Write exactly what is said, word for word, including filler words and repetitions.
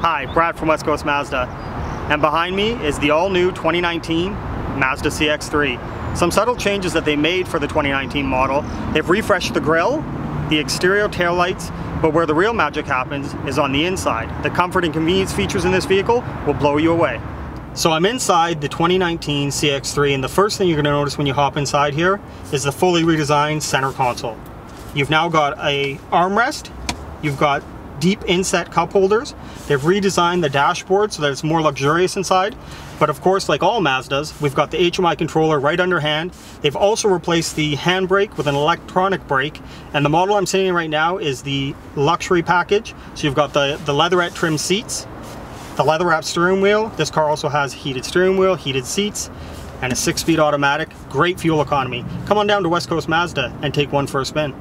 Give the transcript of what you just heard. Hi, Brad from West Coast Mazda, and behind me is the all-new twenty nineteen Mazda C X three. Some subtle changes that they made for the twenty nineteen model. They've refreshed the grille, the exterior taillights, but where the real magic happens is on the inside. The comfort and convenience features in this vehicle will blow you away. So I'm inside the twenty nineteen C X three, and the first thing you're going to notice when you hop inside here is the fully redesigned center console. You've now got a armrest, you've got deep inset cup holders. They've redesigned the dashboard so that it's more luxurious inside. But of course, like all Mazdas, we've got the H M I controller right underhand. They've also replaced the handbrake with an electronic brake. And the model I'm sitting in right now is the luxury package. So you've got the, the leatherette trim seats, the leather wrapped steering wheel. This car also has heated steering wheel, heated seats, and a six-speed automatic. Great fuel economy. Come on down to West Coast Mazda and take one for a spin.